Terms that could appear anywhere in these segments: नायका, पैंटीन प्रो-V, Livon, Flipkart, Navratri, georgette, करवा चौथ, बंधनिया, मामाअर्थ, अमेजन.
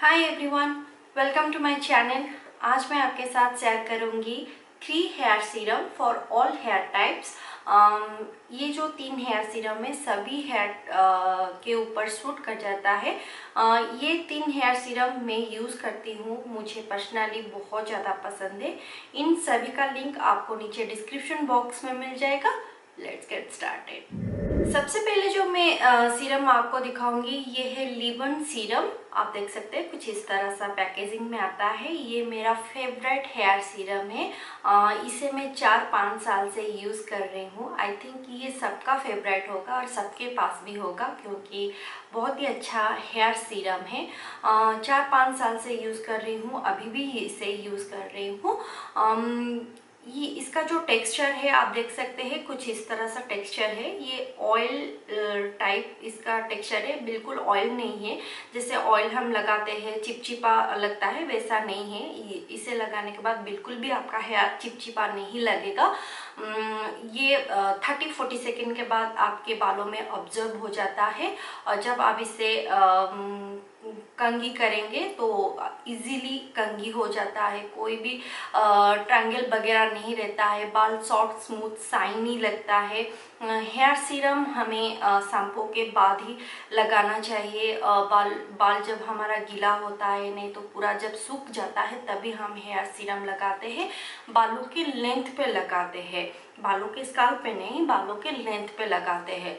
Hi everyone, welcome to my channel. आज मैं आपके साथ शेयर करूंगी 3 hair serum for all hair types. ये जो 3 हेयर सीरम है सभी हेयर के ऊपर सूट कर जाता है। ये 3 हेयर सीरम मैं यूज़ करती हूँ, मुझे पर्सनली बहुत ज़्यादा पसंद है। इन सभी का लिंक आपको नीचे डिस्क्रिप्शन बॉक्स में मिल जाएगा। Let's get started. सबसे पहले जो मैं सीरम आपको दिखाऊंगी ये है लिवन सीरम। आप देख सकते हैं कुछ इस तरह सा पैकेजिंग में आता है। ये मेरा फेवरेट हेयर सीरम है। इसे मैं 4-5 साल से यूज़ कर रही हूँ। आई थिंक ये सबका फेवरेट होगा और सबके पास भी होगा क्योंकि बहुत ही अच्छा हेयर सीरम है। 4-5 साल से यूज़ कर रही हूँ, अभी भी इसे यूज़ कर रही हूँ। ये इसका जो टेक्सचर है आप देख सकते हैं कुछ इस तरह सा टेक्सचर है। ये ऑयल टाइप इसका टेक्सचर है, बिल्कुल ऑयल नहीं है। जैसे ऑयल हम लगाते हैं चिपचिपा लगता है, वैसा नहीं है। इसे लगाने के बाद बिल्कुल भी आपका हेयर चिपचिपा नहीं लगेगा। ये 30-40 सेकेंड के बाद आपके बालों में ऑब्जर्व हो जाता है और जब आप इसे कंघी करेंगे तो इजीली कंघी हो जाता है। कोई भी ट्रैंगल वगैरह नहीं रहता है। बाल सॉफ्ट, स्मूथ, शाइनी लगता है। हेयर सीरम हमें शैम्पू के बाद ही लगाना चाहिए। बाल जब हमारा गीला होता है, नहीं तो पूरा जब सूख जाता है तभी हम हेयर सीरम लगाते हैं। बालों की लेंथ पे लगाते हैं, बालों के स्काल्प पे नहीं, बालों के लेंथ पे लगाते हैं।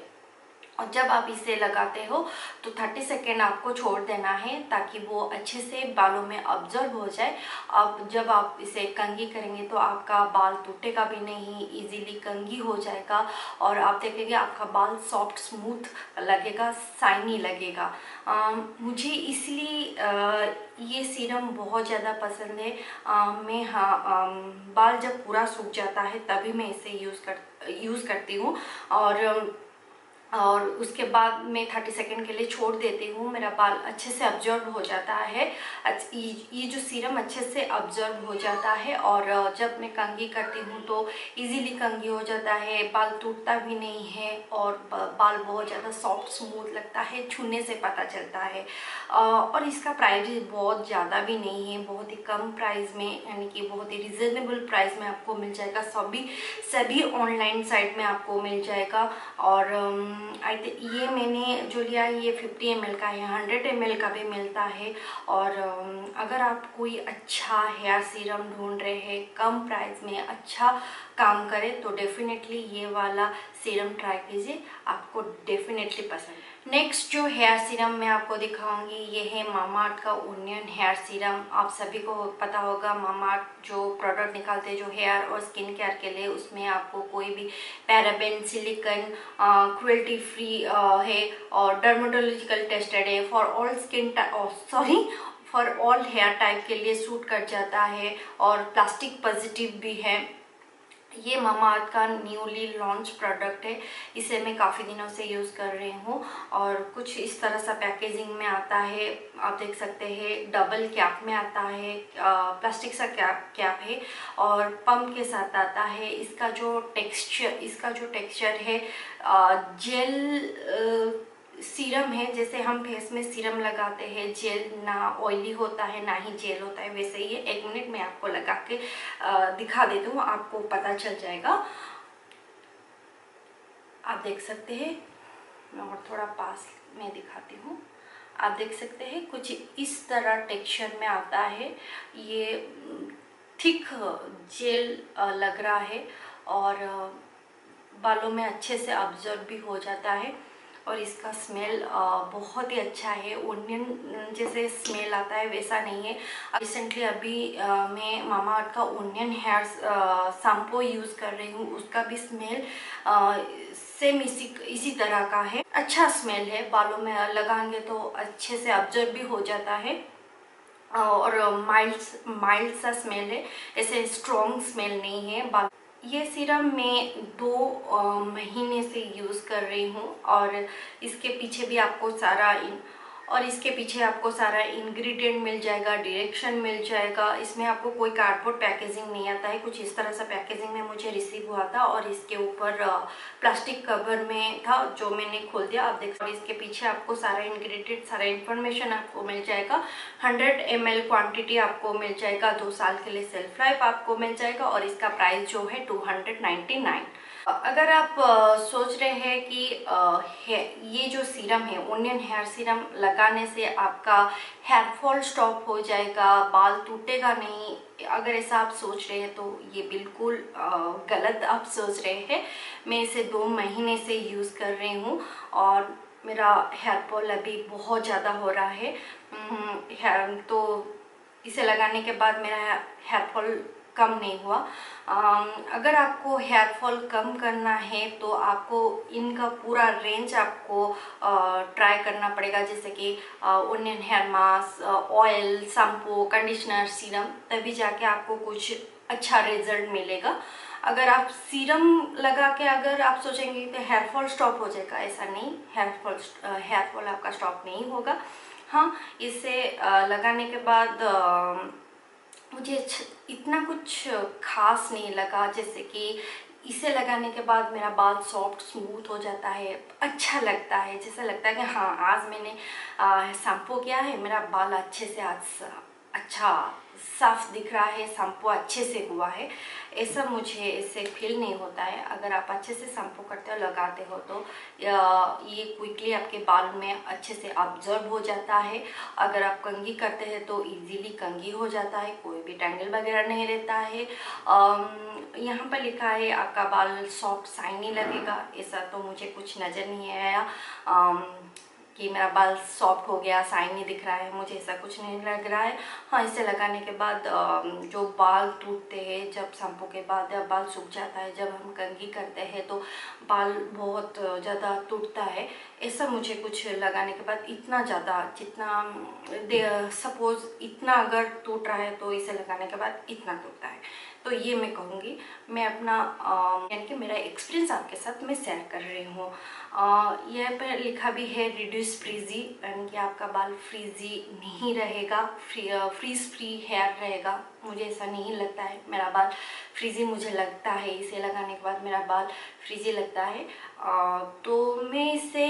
और जब आप इसे लगाते हो तो 30 सेकेंड आपको छोड़ देना है ताकि वो अच्छे से बालों में ऑब्जर्व हो जाए। अब जब आप इसे कंघी करेंगे तो आपका बाल टूटेगा भी नहीं, इजीली कंघी हो जाएगा और आप देखेंगे आपका बाल सॉफ्ट, स्मूथ लगेगा, शाइनी लगेगा। मुझे इसलिए ये सीरम बहुत ज़्यादा पसंद है। बाल जब पूरा सूख जाता है तभी मैं इसे यूज़ करती हूँ और उसके बाद मैं 30 सेकेंड के लिए छोड़ देती हूँ। मेरा बाल अच्छे से ऑब्जर्व हो जाता है। ये जो सीरम अच्छे से ऑब्जर्व हो जाता है और जब मैं कंघी करती हूँ तो इजीली कंघी हो जाता है, बाल टूटता भी नहीं है और बाल बहुत ज़्यादा सॉफ्ट, स्मूथ लगता है, छूने से पता चलता है। और इसका प्राइस बहुत ज़्यादा भी नहीं है, बहुत ही कम प्राइस में, यानी कि बहुत ही रिजनेबल प्राइस में आपको मिल जाएगा। सभी ऑनलाइन साइट में आपको मिल जाएगा। और ये मैंने जो लिया ये 50 ml का है, 100 ml का भी मिलता है। और अगर आप कोई अच्छा हेयर सीरम ढूंढ रहे हैं कम प्राइस में अच्छा काम करे तो डेफिनेटली ये वाला सीरम ट्राई कीजिए, आपको डेफिनेटली पसंद है। नेक्स्ट जो हेयर सीरम मैं आपको दिखाऊंगी ये है मामाअर्थ का ओनियन हेयर सीरम। आप सभी को पता होगा मामाअर्थ जो प्रोडक्ट निकालते हैं जो हेयर और स्किन केयर के लिए, उसमें आपको कोई भी पैराबेन, सिलिकन, क्रुएल्टी फ्री है और डर्मेटोलॉजिकल टेस्टेड है। फॉर ऑल हेयर टाइप के लिए सूट कर जाता है और प्लास्टिक पॉजिटिव भी है। ये मामाअर्थ का न्यूली लॉन्च प्रोडक्ट है। इसे मैं काफ़ी दिनों से यूज़ कर रही हूँ और कुछ इस तरह सा पैकेजिंग में आता है। आप देख सकते हैं डबल कैप में आता है, प्लास्टिक सा कैप है और पंप के साथ आता है। इसका जो टेक्सचर है जेल सीरम है। जैसे हम फेस में सीरम लगाते हैं जेल, ना ऑयली होता है ना ही जेल होता है, वैसे ही 1 मिनट में आपको लगा के दिखा देती हूँ, आपको पता चल जाएगा। आप देख सकते हैं, मैं और थोड़ा पास में दिखाती हूँ। आप देख सकते हैं कुछ इस तरह टेक्सचर में आता है। ये थिक जेल लग रहा है और बालों में अच्छे से ऑब्जर्व भी हो जाता है। और इसका स्मेल बहुत ही अच्छा है। ओनियन जैसे स्मेल आता है वैसा नहीं है। रिसेंटली अभी मैं मामाअर्थ का ओनियन हेयर शैम्पू यूज़ कर रही हूँ, उसका भी स्मेल सेम इसी तरह का है। अच्छा स्मेल है, बालों में लगाएंगे तो अच्छे से ऑब्जर्व भी हो जाता है और माइल्ड सा स्मेल है, ऐसे स्ट्रॉन्ग स्मेल नहीं है। ये सीरम मैं 2 महीने से यूज़ कर रही हूँ और इसके पीछे भी आपको सारा और इसके पीछे आपको सारा इंग्रेडिएंट मिल जाएगा, डायरेक्शन मिल जाएगा। इसमें आपको कोई कार्डबोर्ड पैकेजिंग नहीं आता है, कुछ इस तरह सा पैकेजिंग में मुझे रिसीव हुआ था और इसके ऊपर प्लास्टिक कवर में था जो मैंने खोल दिया। आप देख सकते हैं इसके पीछे आपको सारा इंग्रेडिएंट, सारा इन्फॉर्मेशन आपको मिल जाएगा। 100 ml क्वान्टिटी आपको मिल जाएगा, 2 साल के लिए सेल्फ लाइफ आपको मिल जाएगा और इसका प्राइस जो है 299। अगर आप सोच रहे हैं कि ये जो सीरम है ओनियन हेयर सीरम लगाने से आपका हेयर फॉल स्टॉप हो जाएगा, बाल टूटेगा नहीं, अगर ऐसा आप सोच रहे हैं तो ये बिल्कुल गलत आप सोच रहे हैं। मैं इसे 2 महीने से यूज़ कर रही हूँ और मेरा हेयर फॉल अभी बहुत ज़्यादा हो रहा है। तो इसे लगाने के बाद मेरा हेयर फॉल कम नहीं हुआ। अगर आपको हेयर फॉल कम करना है तो आपको इनका पूरा रेंज आपको ट्राई करना पड़ेगा, जैसे कि onion hair mask, oil, shampoo, conditioner, serum, तभी जाके आपको कुछ अच्छा रिजल्ट मिलेगा। अगर आप सीरम लगा के अगर आप सोचेंगे तो हेयर फॉल स्टॉप हो जाएगा, ऐसा नहीं, हेयर फॉल आपका स्टॉप नहीं होगा। हाँ, इसे लगाने के बाद मुझे इतना कुछ खास नहीं लगा, जैसे कि इसे लगाने के बाद मेरा बाल सॉफ्ट स्मूथ हो जाता है, अच्छा लगता है, जैसा लगता है कि हाँ आज मैंने शैम्पू किया है, मेरा बाल अच्छे से आज अच्छा साफ दिख रहा है, शैम्पू अच्छे से हुआ है, ऐसा मुझे इससे फील नहीं होता है। अगर आप अच्छे से शैम्पू करते हो, लगाते हो तो ये क्विकली आपके बाल में अच्छे से ऑब्जर्व हो जाता है। अगर आप कंघी करते हैं तो इजीली कंघी हो जाता है, कोई भी टैंगल वगैरह नहीं रहता है। यहाँ पर लिखा है आपका बाल सॉफ्ट शाइनी लगेगा, ऐसा तो मुझे कुछ नज़र नहीं आया कि मेरा बाल सॉफ्ट हो गया, शाइनी दिख रहा है, मुझे ऐसा कुछ नहीं लग रहा है। हाँ, इसे लगाने के बाद जो बाल टूटते हैं जब शैम्पू के बाद या बाल सूख जाता है, जब हम कंघी करते हैं तो बाल बहुत ज़्यादा टूटता है, ऐसा मुझे कुछ लगाने के बाद इतना ज़्यादा जितना सपोज इतना अगर टूट रहा है तो इसे लगाने के बाद इतना टूटता है, तो ये मैं कहूँगी। मैं अपना यानी कि मेरा एक्सपीरियंस आपके साथ मैं शेयर कर रही हूँ। यह पर लिखा भी है रिड्यूस फ्रीजी, यानी कि आपका बाल फ्रीजी नहीं रहेगा, फ्रीज फ्री हेयर रहेगा। मुझे ऐसा नहीं लगता है, मेरा बाल फ्रीजी मुझे लगता है, इसे लगाने के बाद मेरा बाल फ्रीजी लगता है। तो मैं इसे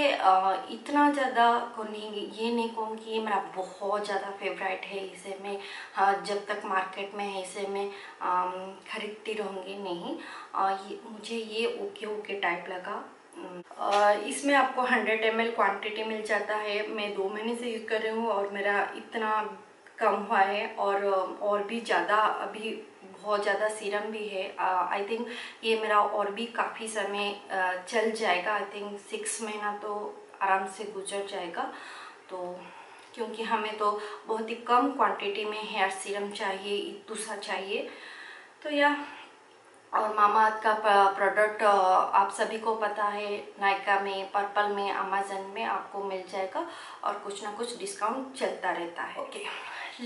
इतना ज़्यादा ये नहीं कहूँगी ये मेरा बहुत ज़्यादा फेवरेट है, इसे मैं जब तक मार्केट में है इसे मैं खरीदती रहूँगी, नहीं। मुझे ये ओके टाइप लगा। इसमें आपको 100 ml क्वांटिटी मिल जाता है। मैं 2 महीने से यूज़ कर रही हूँ और मेरा इतना कम हुआ है और भी ज़्यादा अभी बहुत ज़्यादा सीरम भी है। आई थिंक ये मेरा और भी काफ़ी समय चल जाएगा। आई थिंक 6 महीना तो आराम से गुजर जाएगा, तो क्योंकि हमें तो बहुत ही कम क्वांटिटी में हेयर सीरम चाहिए, दूसरा चाहिए तो। या और मामाअर्थ का प्रोडक्ट आप सभी को पता है, नायका में, पर्पल में, अमेजन में आपको मिल जाएगा और कुछ ना कुछ डिस्काउंट चलता रहता है। ओके,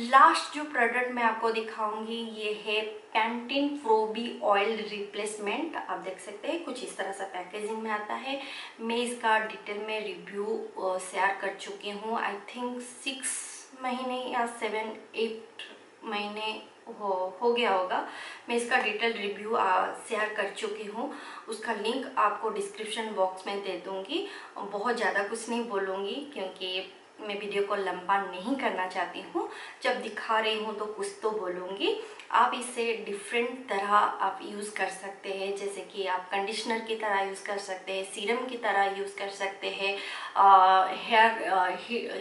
लास्ट जो प्रोडक्ट मैं आपको दिखाऊंगी ये है पैंटीन प्रो-V ऑयल रिप्लेसमेंट। आप देख सकते हैं कुछ इस तरह सा पैकेजिंग में आता है। मैं इसका डिटेल में रिव्यू शेयर कर चुकी हूँ। आई थिंक 6 महीने या 7-8 महीने हो गया होगा। मैं इसका डिटेल रिव्यू शेयर कर चुकी हूँ, उसका लिंक आपको डिस्क्रिप्शन बॉक्स में दे दूँगी। बहुत ज़्यादा कुछ नहीं बोलूँगी क्योंकि मैं वीडियो को लंबा नहीं करना चाहती हूँ। जब दिखा रही हूँ तो कुछ तो बोलूँगी। आप इसे डिफरेंट तरह आप यूज़ कर सकते हैं, जैसे कि आप कंडीशनर की तरह यूज़ कर सकते हैं, सीरम की तरह यूज़ कर सकते हैं, हेयर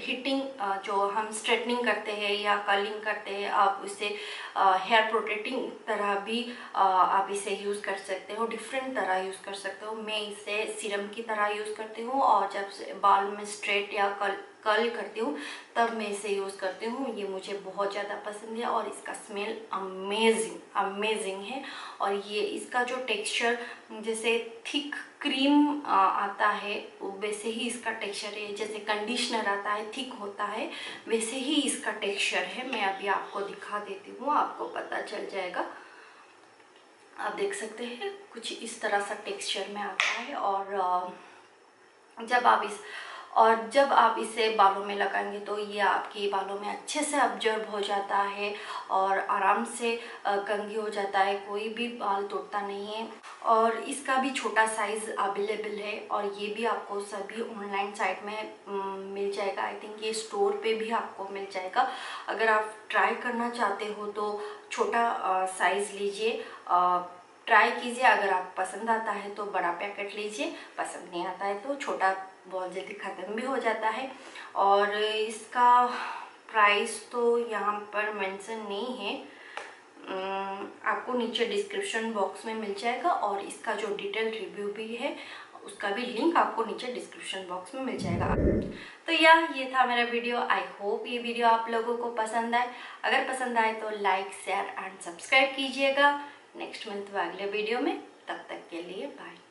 हीटिंग जो हम स्ट्रेटनिंग करते हैं या कर्लिंग करते हैं, आप उसे हेयर प्रोटेक्टिंग तरह भी आप इसे यूज़ कर सकते हो, डिफरेंट तरह यूज़ कर सकते हो। मैं इसे सीरम की तरह यूज़ करती हूँ और जब बाल में स्ट्रेट या कर्ल करती हूँ तब मैं इसे यूज़ करती हूँ। ये मुझे बहुत ज़्यादा पसंद है और इसका स्मेल अमेजिंग है। और ये इसका जो टेक्सचर जैसे थिक क्रीम आता है वैसे ही इसका टेक्सचर है, जैसे कंडीशनर आता है थिक होता है वैसे ही इसका टेक्सचर है। मैं अभी आपको दिखा देती हूँ, आपको पता चल जाएगा। आप देख सकते हैं कुछ इस तरह सा टेक्सचर में आता है और जब आप इस और जब आप इसे बालों में लगाएंगे तो ये आपके बालों में अच्छे से ऑब्जर्व हो जाता है और आराम से कंघी हो जाता है, कोई भी बाल टूटता नहीं है। और इसका भी छोटा साइज़ अवेलेबल है और ये भी आपको सभी ऑनलाइन साइट में मिल जाएगा। आई थिंक ये स्टोर पे भी आपको मिल जाएगा। अगर आप ट्राई करना चाहते हो तो छोटा साइज़ लीजिए, ट्राई कीजिए। अगर आप पसंद आता है तो बड़ा पैकेट लीजिए, पसंद नहीं आता है तो छोटा बहुत जल्दी ख़त्म भी हो जाता है। और इसका प्राइस तो यहाँ पर मेंशन नहीं है, आपको नीचे डिस्क्रिप्शन बॉक्स में मिल जाएगा और इसका जो डिटेल रिव्यू भी है उसका भी लिंक आपको नीचे डिस्क्रिप्शन बॉक्स में मिल जाएगा। तो ये था मेरा वीडियो। आई होप ये वीडियो आप लोगों को पसंद आए। अगर पसंद आए तो लाइक, शेयर एंड सब्सक्राइब कीजिएगा। नेक्स्ट मंथ अगले वीडियो में, तब तक के लिए बाय।